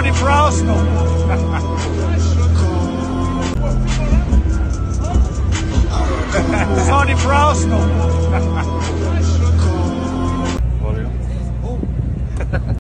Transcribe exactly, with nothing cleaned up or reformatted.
Tony Prosno. Tony Prosno.